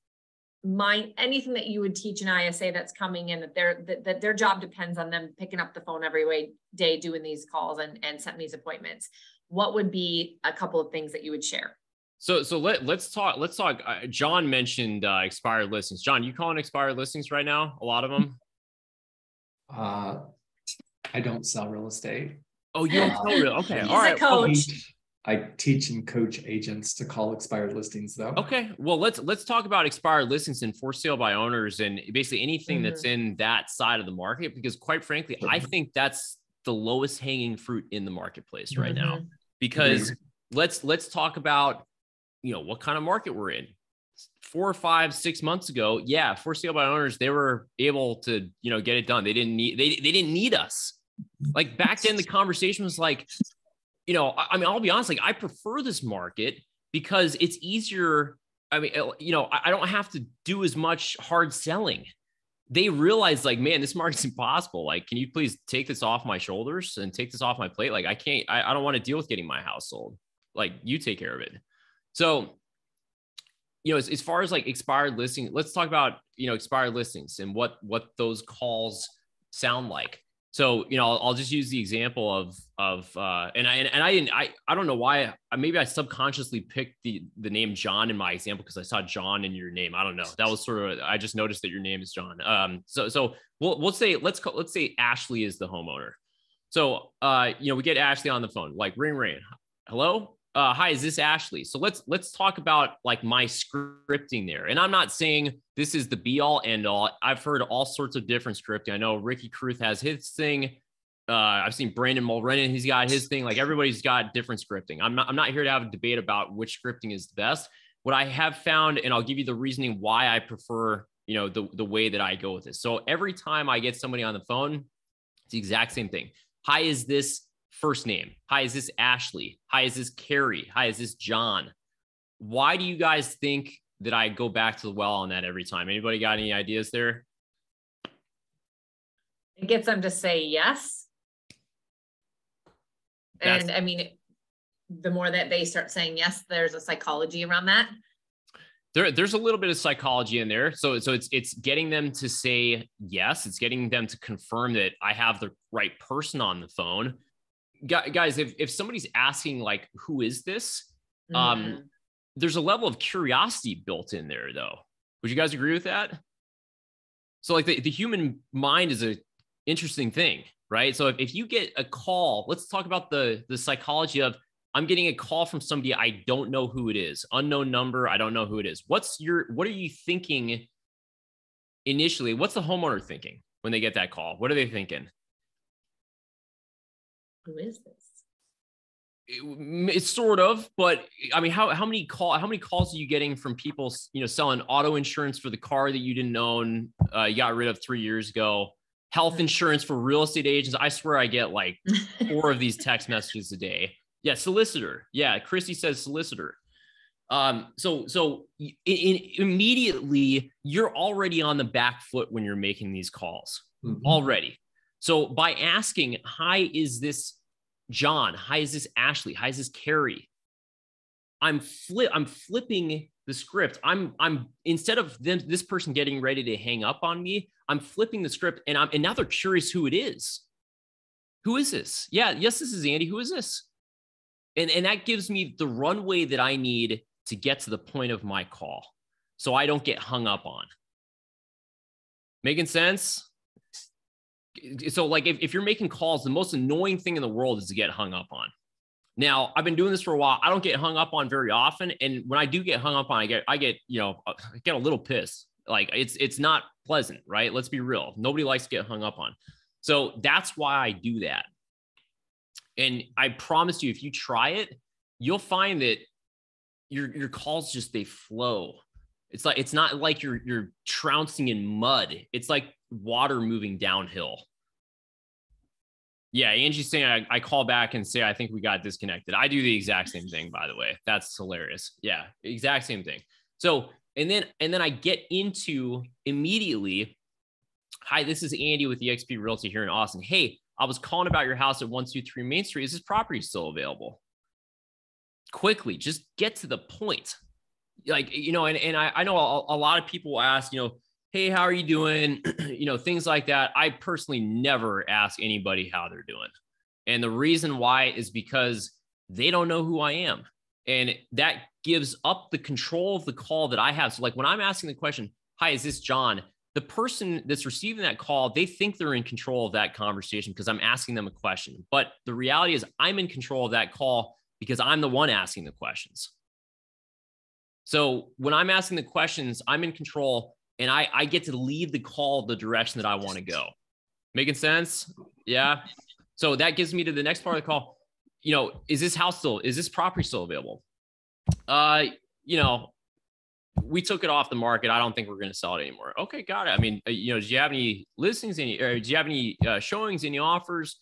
mind, anything that you would teach an I S A that's coming in that their that, that their job depends on them picking up the phone every day, doing these calls and, and setting these appointments? What would be a couple of things that you would share? So so let let's talk. Let's talk. Uh, John mentioned uh, expired listings. John, you calling expired listings right now? A lot of them. Uh, I don't sell real estate. Oh, you don't sell real. Okay, all right. He's a coach. Well, I teach and coach agents to call expired listings though. Okay. Well, let's, let's talk about expired listings and for sale by owners and basically anything mm-hmm. that's in that side of the market, because quite frankly, I think that's the lowest hanging fruit in the marketplace right mm-hmm. now, because mm-hmm. let's, let's talk about, you know, what kind of market we're in. Four or five, six months ago. Yeah. For sale by owners, they were able to, you know, get it done. They didn't need, they, they didn't need us. Like back then the conversation was like, you know, I mean, I'll be honest, like I prefer this market because it's easier. I mean, you know, I don't have to do as much hard selling. They realize like, man, this market's impossible. Like, can you please take this off my shoulders and take this off my plate? Like I can't, I, I don't want to deal with getting my house sold. Like you take care of it. So, you know, as, as far as like expired listing, let's talk about, you know, expired listings and what, what those calls sound like. So, you know, I'll, I'll just use the example of, of, uh, and I, and, and I didn't, I, I don't know why I, maybe I subconsciously picked the, the name John in my example, because I saw John in your name. I don't know. That was sort of, I just noticed that your name is John. Um, so, so we'll, we'll say, let's call, let's say Ashley is the homeowner. So, uh, you know, we get Ashley on the phone, like ring, ring, hello, uh, hi, is this Ashley? So let's, let's talk about like my scripting there. And I'm not saying this is the be all end all. I've heard all sorts of different scripting. I know Ricky Kruth has his thing. Uh, I've seen Brandon Mulrennan. He's got his thing. Like everybody's got different scripting. I'm not, I'm not here to have a debate about which scripting is the best. What I have found, and I'll give you the reasoning why I prefer, you know, the, the way that I go with this. So every time I get somebody on the phone, it's the exact same thing. Hi, is this first name? Hi, is this Ashley? Hi, is this Cari? Hi, is this John? Why do you guys think that I go back to the well on that every time? Anybody got any ideas there? It gets them to say yes. That's, and I mean, the more that they start saying yes, there's a psychology around that. There, there's a little bit of psychology in there. So, so it's, it's getting them to say yes. It's getting them to confirm that I have the right person on the phone. Guys, if, if somebody's asking like, who is this? Mm-hmm. Um, there's a level of curiosity built in there though. Would you guys agree with that? So like the, the human mind is a interesting thing, right? So if, if you get a call, let's talk about the, the psychology of, I'm getting a call from somebody. I don't know who it is. Unknown number. I don't know who it is. What's your, what are you thinking initially, what's the homeowner thinking when they get that call? What are they thinking? Who is this? It, it's sort of, but I mean, how, how many call, how many calls are you getting from people, you know, selling auto insurance for the car that you didn't own, uh, you got rid of three years ago, health insurance for real estate agents? I swear I get like four of these text messages a day. Yeah. Solicitor. Yeah. Christy says solicitor. Um, so, so in, in, immediately you're already on the back foot when you're making these calls mm-hmm. already. So by asking, hi, is this John? Hi, is this Ashley? Hi, is this Cari? I'm flip, I'm flipping the script. I'm, I'm instead of them, this person getting ready to hang up on me, I'm flipping the script and I'm, and now they're curious who it is. Who is this? Yeah. Yes, this is Andy. Who is this? And, and that gives me the runway that I need to get to the point of my call, so I don't get hung up on. Making sense? So like if, if you're making calls, the most annoying thing in the world is to get hung up on. Now, I've been doing this for a while. I don't get hung up on very often. And when I do get hung up on, I get, I get, you know, I get a little pissed. Like it's, it's not pleasant, right? Let's be real. Nobody likes to get hung up on. So that's why I do that. And I promise you, if you try it, you'll find that your, your calls just, they flow. It's like, it's not like you're, you're trouncing in mud. It's like water moving downhill. Yeah. Angie's saying, I, I call back and say, I think we got disconnected. I do the exact same thing, by the way. That's hilarious. Yeah. Exact same thing. So, and then, and then I get into immediately, hi, this is Andy with E X P Realty here in Austin. Hey, I was calling about your house at one two three Main Street. Is this property still available? Quickly, just get to the point. Like, you know, and, and I, I know a, a lot of people will ask, you know, hey, how are you doing? You know, things like that. I personally never ask anybody how they're doing. And the reason why is because they don't know who I am. And that gives up the control of the call that I have. So like when I'm asking the question, hi, is this John? The person that's receiving that call, they think they're in control of that conversation because I'm asking them a question. But the reality is I'm in control of that call because I'm the one asking the questions. So when I'm asking the questions, I'm in control and I, I get to lead the call the direction that I want to go. Making sense? Yeah. So that gives me to the next part of the call. You know, is this house still, is this property still available? Uh, you know, we took it off the market. I don't think we're going to sell it anymore. Okay. Got it. I mean, you know, do you have any listings? Any, or do you have any uh, showings, any offers?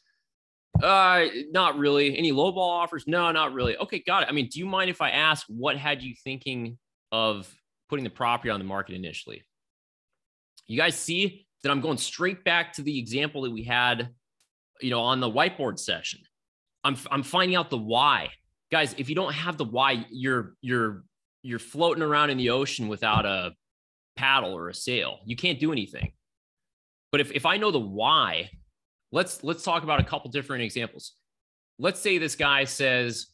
Uh, not really. Any lowball offers? No, not really. Okay. Got it. I mean, do you mind if I ask what had you thinking of putting the property on the market initially? You guys see that I'm going straight back to the example that we had, you know, on the whiteboard session. I'm, I'm finding out the why. Guys, if you don't have the why, you're, you're, you're floating around in the ocean without a paddle or a sail. You can't do anything. But if, if I know the why, let's, let's talk about a couple different examples. Let's say this guy says,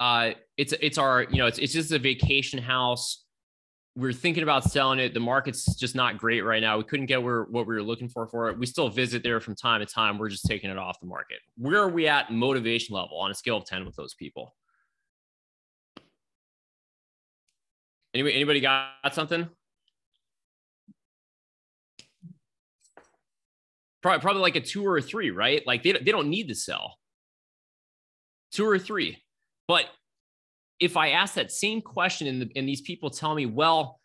uh, it's, it's our, you know, it's, it's just a vacation house. We're thinking about selling it. The market's just not great right now. We couldn't get where, what we were looking for for it. We still visit there from time to time. We're just taking it off the market. Where are we at motivation level on a scale of ten with those people? Anybody, anybody got something? Probably, probably like a two or a three, right? Like they, they don't need to sell. Two or three. But if I ask that same question and, the, and these people tell me, well,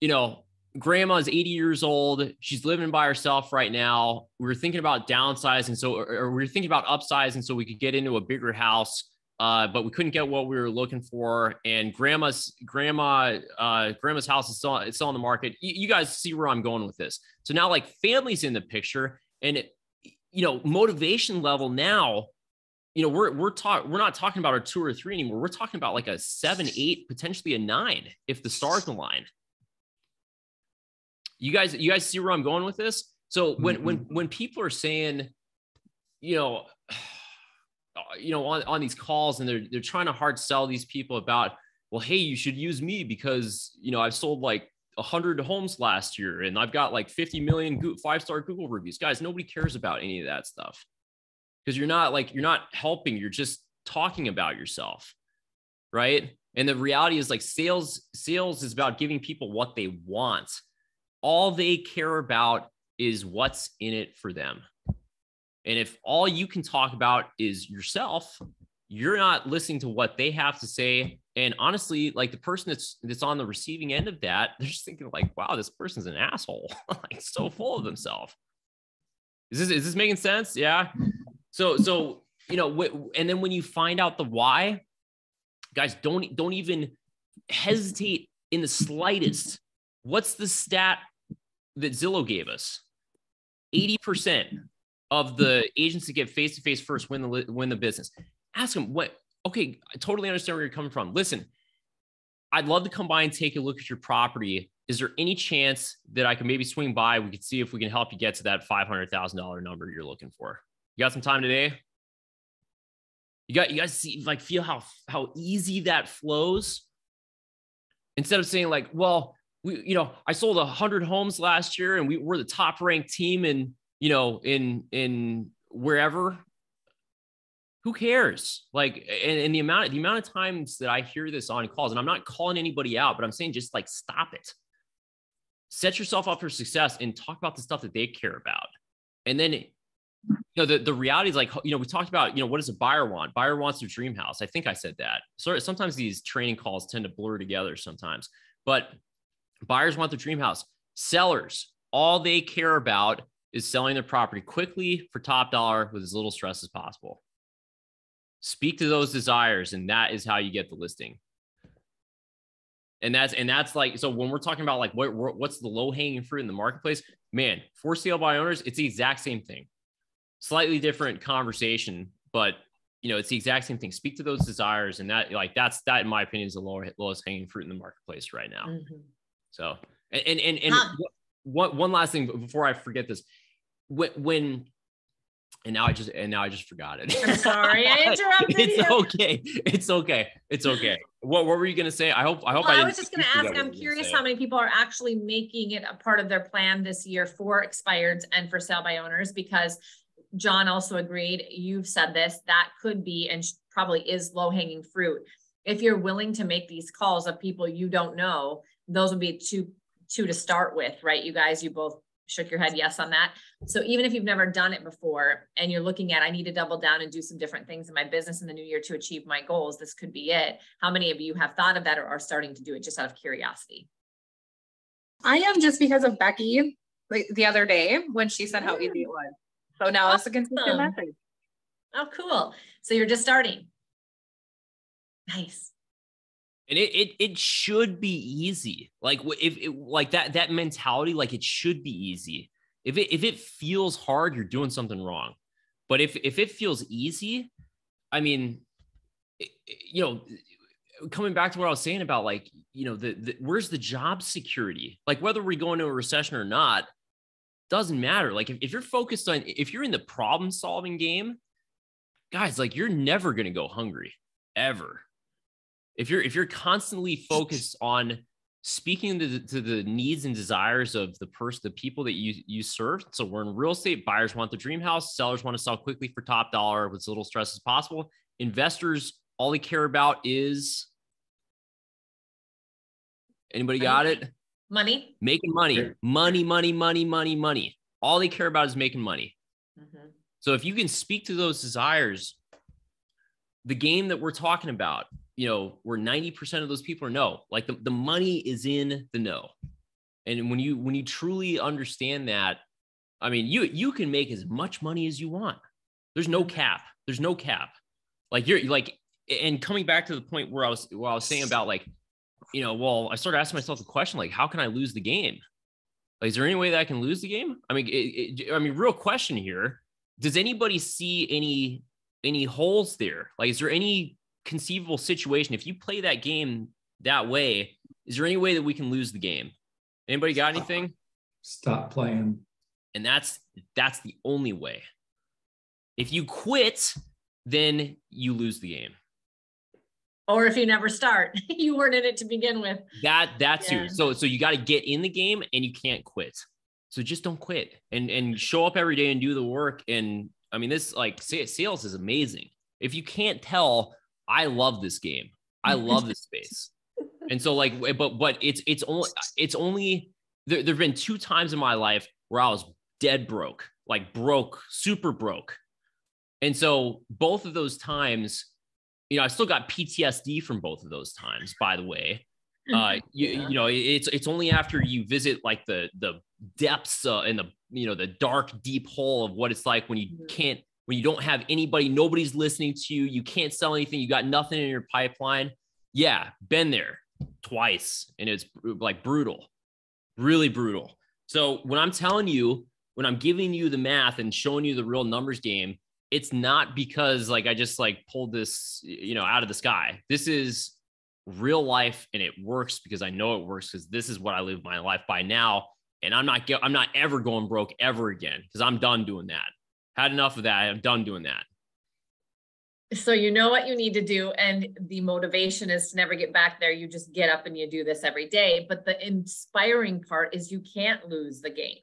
you know, grandma's eighty years old. She's living by herself right now. We were thinking about downsizing. So or, or we were thinking about upsizing so we could get into a bigger house. Uh, but we couldn't get what we were looking for, and grandma's grandma uh, grandma's house is still, it's still on the market. You, you guys see where I'm going with this. So now, like, family's in the picture, and it, you know, motivation level now, you know, we're we're talking we're not talking about a two or three anymore. We're talking about like a seven, eight, potentially a nine if the stars align. You guys, you guys see where I'm going with this? So when mm-hmm. when when people are saying, you know. you know, on, on these calls and they're, they're trying to hard sell these people about, well, hey, you should use me because, you know, I've sold like a hundred homes last year and I've got like fifty million five-star Google reviews. Guys, nobody cares about any of that stuff because you're not like, you're not helping. You're just talking about yourself. Right. And the reality is like sales, sales is about giving people what they want. all they care about is what's in it for them. And if all you can talk about is yourself, you're not listening to what they have to say. And honestly, like the person that's that's on the receiving end of that, they're just thinking like, wow, this person's an asshole. Like so full of themselves. Is this, is this making sense? Yeah. So, so, you know, w- and then when you find out the why, guys, don't, don't even hesitate in the slightest. What's the stat that Zillow gave us? eighty percent of the agents that get face-to-face first win the, win the business. Ask them what, okay, I totally understand where you're coming from. Listen, I'd love to come by and take a look at your property. Is there any chance that I can maybe swing by? We could see if we can help you get to that five hundred thousand dollars number you're looking for. You got some time today? You got, you guys see, like, feel how, how easy that flows. Instead of saying like, well, we, you know, I sold a hundred homes last year and we were the top ranked team in, you know, in, in wherever. Who cares? Like, and, and the amount, the amount of times that I hear this on calls, and I'm not calling anybody out, but I'm saying just like, stop it. Set yourself up for success and talk about the stuff that they care about. And then, you know, the, the reality is like, you know, we talked about, you know, what does a buyer want? Buyer wants their dream house. I think I said that. So sometimes these training calls tend to blur together sometimes, but buyers want their dream house. Sellers, all they care about is selling their property quickly for top dollar with as little stress as possible. Speak to those desires, and that is how you get the listing. And that's and that's like, so when we're talking about like what what's the low hanging fruit in the marketplace, man, for sale by owners, it's the exact same thing. Slightly different conversation, but you know, it's the exact same thing. Speak to those desires, and that like that's that in my opinion is the lower, lowest hanging fruit in the marketplace right now. Mm-hmm. So and and and, and huh. one one last thing before I forget this, when when. And now I just, and now I just forgot it. I'm sorry, I interrupted it's you. It's okay. It's okay. It's okay. What, what were you going to say? I hope, I hope well, I, I was just going to ask, I'm curious how many people are actually making it a part of their plan this year for expireds and for sale by owners, because John also agreed, you've said this, that could be, and probably is low hanging fruit. If you're willing to make these calls of people you don't know, those would be two, two to start with, right? You guys, you both shook your head yes on that. So even if you've never done it before and you're looking at, I need to double down and do some different things in my business in the new year to achieve my goals, this could be it. How many of you have thought of that or are starting to do it just out of curiosity? I am, just because of Becky, like the other day when she said how easy it was. So now awesome. It's a consistent message. Oh, cool. So you're just starting. Nice. And it, it, it should be easy. Like if it, like that, that mentality, like it should be easy. If it, if it feels hard, you're doing something wrong. But if, if it feels easy, I mean, it, you know, coming back to what I was saying about like, you know, the, the, where's the job security? Like whether we go into a recession or not, doesn't matter. Like if, if you're focused on, if you're in the problem solving game, guys, like you're never going to go hungry ever. If you're if you're constantly focused on speaking to the, to the needs and desires of the person, the people that you you serve. So we're in real estate. Buyers want the dream house. Sellers want to sell quickly for top dollar with as little stress as possible. Investors, all they care about is anybody money. Got it? Money. Making money. Money, money, money, money, money. All they care about is making money. Mm-hmm. So if you can speak to those desires, the game that we're talking about, you know, where ninety percent of those people are no, like the, the money is in the no. And when you, when you truly understand that, I mean, you, you can make as much money as you want. There's no cap. There's no cap. Like you're like, and coming back to the point where I was, where I was saying about like, you know, well, I started asking myself the question, like, how can I lose the game? Like, is there any way that I can lose the game? I mean, it, it, I mean, real question here. Does anybody see any, any holes there? Like, is there any conceivable situation if you play that game that way? Is there any way that we can lose the game? Anybody got stop. Anything? Stop playing. And that's that's the only way. If you quit, then you lose the game. Or if you never start, you weren't in it to begin with. That that's yeah. you. So so you got to get in the game, and you can't quit. So just don't quit, and and show up every day and do the work. And I mean, this like sales is amazing. If you can't tell, I love this game. I love this space. And so like, but, but it's, it's only, it's only there have been two times in my life where I was dead broke, like broke, super broke. And so both of those times, you know, I still got P T S D from both of those times, by the way. Uh, you, yeah. you know, it's, it's only after you visit like the, the depths uh, and the, you know, the dark, deep hole of what it's like when you can't, when you don't have anybody, nobody's listening to you, you can't sell anything, you got nothing in your pipeline. Yeah. Been there twice. And it's like brutal, really brutal. So when I'm telling you, when I'm giving you the math and showing you the real numbers game, it's not because like, I just like pulled this, you know, out of the sky. This is real life. And it works because I know it works because this is what I live my life by now. And I'm not, I'm not ever going broke ever again. Cause I'm done doing that. Had enough of that. I'm done doing that. So you know what you need to do. And the motivation is to never get back there. You just get up and you do this every day. But the inspiring part is you can't lose the game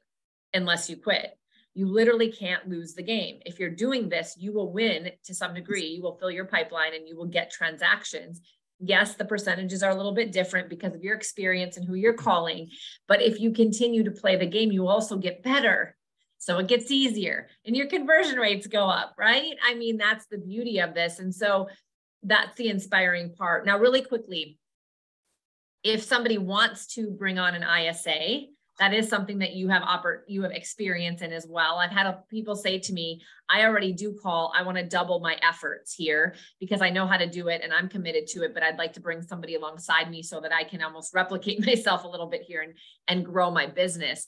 unless you quit. You literally can't lose the game. If you're doing this, you will win to some degree. You will fill your pipeline and you will get transactions. Yes, the percentages are a little bit different because of your experience and who you're calling. But if you continue to play the game, you also get better. So it gets easier and your conversion rates go up, right? I mean, that's the beauty of this. And so that's the inspiring part. Now, really quickly, if somebody wants to bring on an I S A, that is something that you have oper- you have experience in as well. I've had a, people say to me, I already do call. I want to double my efforts here because I know how to do it and I'm committed to it, but I'd like to bring somebody alongside me so that I can almost replicate myself a little bit here and, and grow my business.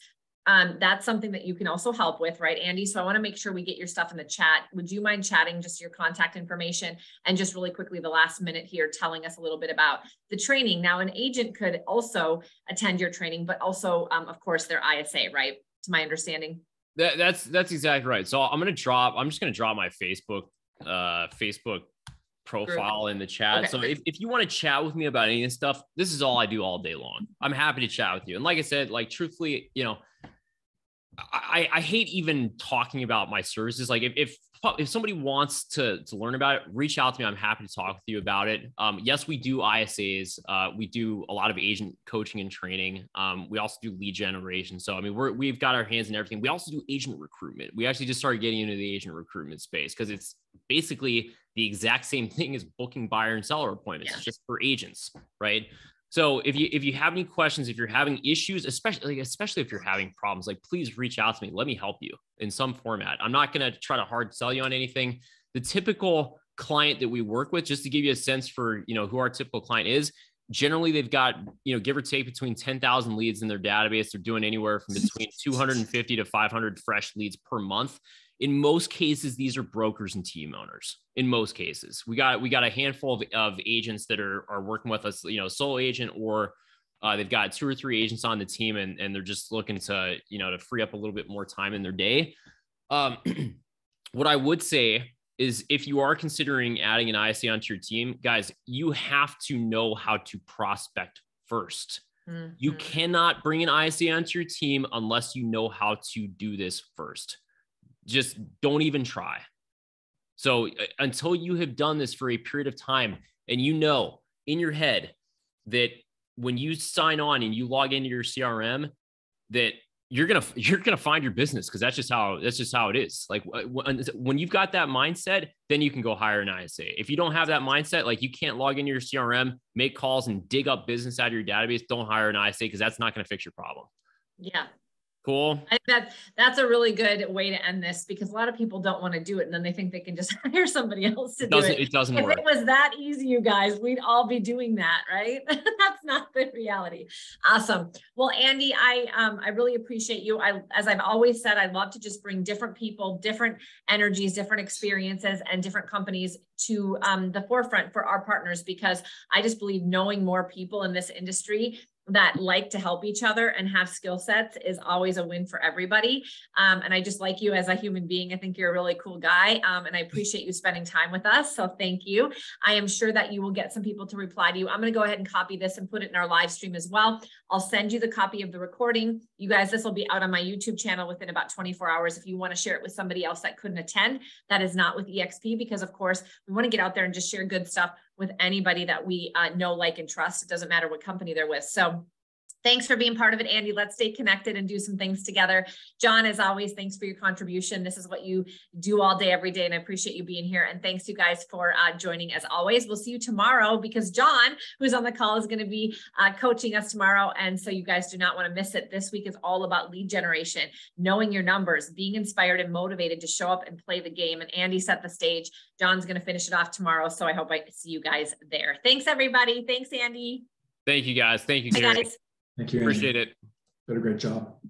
Um, that's something that you can also help with, right, Andy? So I want to make sure we get your stuff in the chat. Would you mind chatting just your contact information and just really quickly the last minute here telling us a little bit about the training? Now, an agent could also attend your training, but also, um, of course, their I S A, right? To my understanding. That, that's that's exactly right. So I'm going to drop, I'm just going to drop my Facebook, uh, Facebook profile group in the chat. Okay. So if, if you want to chat with me about any of this stuff, this is all I do all day long. I'm happy to chat with you. And like I said, like truthfully, you know, I, I hate even talking about my services. Like if, if, if somebody wants to, to learn about it, reach out to me. I'm happy to talk with you about it. Um, yes, we do I S As. Uh, we do a lot of agent coaching and training. Um, we also do lead generation. So, I mean, we're, we've got our hands in everything. We also do agent recruitment. We actually just started getting into the agent recruitment space because it's basically the exact same thing as booking buyer and seller appointments. Yeah. It's just for agents, right? So if you, if you have any questions, if you're having issues, especially, especially if you're having problems, like please reach out to me. Let me help you in some format. I'm not going to try to hard sell you on anything. The typical client that we work with, just to give you a sense for, you know, who our typical client is, generally they've got, you know, give or take between ten thousand leads in their database. They're doing anywhere from between two hundred fifty to five hundred fresh leads per month. In most cases, these are brokers and team owners. In most cases, we got we got a handful of, of agents that are are working with us, you know, sole agent, or uh, they've got two or three agents on the team, and and they're just looking to, you know, to free up a little bit more time in their day. Um, what I would say is, if you are considering adding an I S A onto your team, guys, you have to know how to prospect first. Mm-hmm. You cannot bring an I S A onto your team unless you know how to do this first. Just don't even try. So uh, until you have done this for a period of time and you know in your head that when you sign on and you log into your C R M that you're going to, you're going to find your business. Cause that's just how, that's just how it is. Like when, when you've got that mindset, then you can go hire an I S A. If you don't have that mindset, like you can't log into your C R M, make calls and dig up business out of your database, don't hire an I S A. Cause that's not going to fix your problem. Yeah. Cool. I think that that's a really good way to end this because a lot of people don't want to do it and then they think they can just hire somebody else to do it. It doesn't work. If it was that easy, you guys, we'd all be doing that, right? That's not the reality. Awesome. Well, Andy, I um I really appreciate you. I as I've always said, I love to just bring different people, different energies, different experiences, and different companies to um the forefront for our partners because I just believe knowing more people in this industry that like to help each other and have skill sets is always a win for everybody. Um, and I just like you as a human being. I think you're a really cool guy. Um, and I appreciate you spending time with us. So thank you. I am sure that you will get some people to reply to you. I'm going to go ahead and copy this and put it in our live stream as well. I'll send you the copy of the recording. You guys, this will be out on my YouTube channel within about twenty-four hours. If you want to share it with somebody else that couldn't attend, that is not with E X P because of course we want to get out there and just share good stuff with anybody that we uh, know, like, and trust. It doesn't matter what company they're with. So Thanks for being part of it, Andy. Let's stay connected and do some things together. John, as always, thanks for your contribution. This is what you do all day, every day, and I appreciate you being here. And thanks, you guys, for uh, joining as always. We'll see you tomorrow because John, who's on the call, is going to be uh, coaching us tomorrow. And so you guys do not want to miss it. This week is all about lead generation, knowing your numbers, being inspired and motivated to show up and play the game. And Andy set the stage. John's going to finish it off tomorrow. So I hope I see you guys there. Thanks, everybody. Thanks, Andy. Thank you, guys. Thank you, Cari. Thank you. Appreciate it. Did a great job.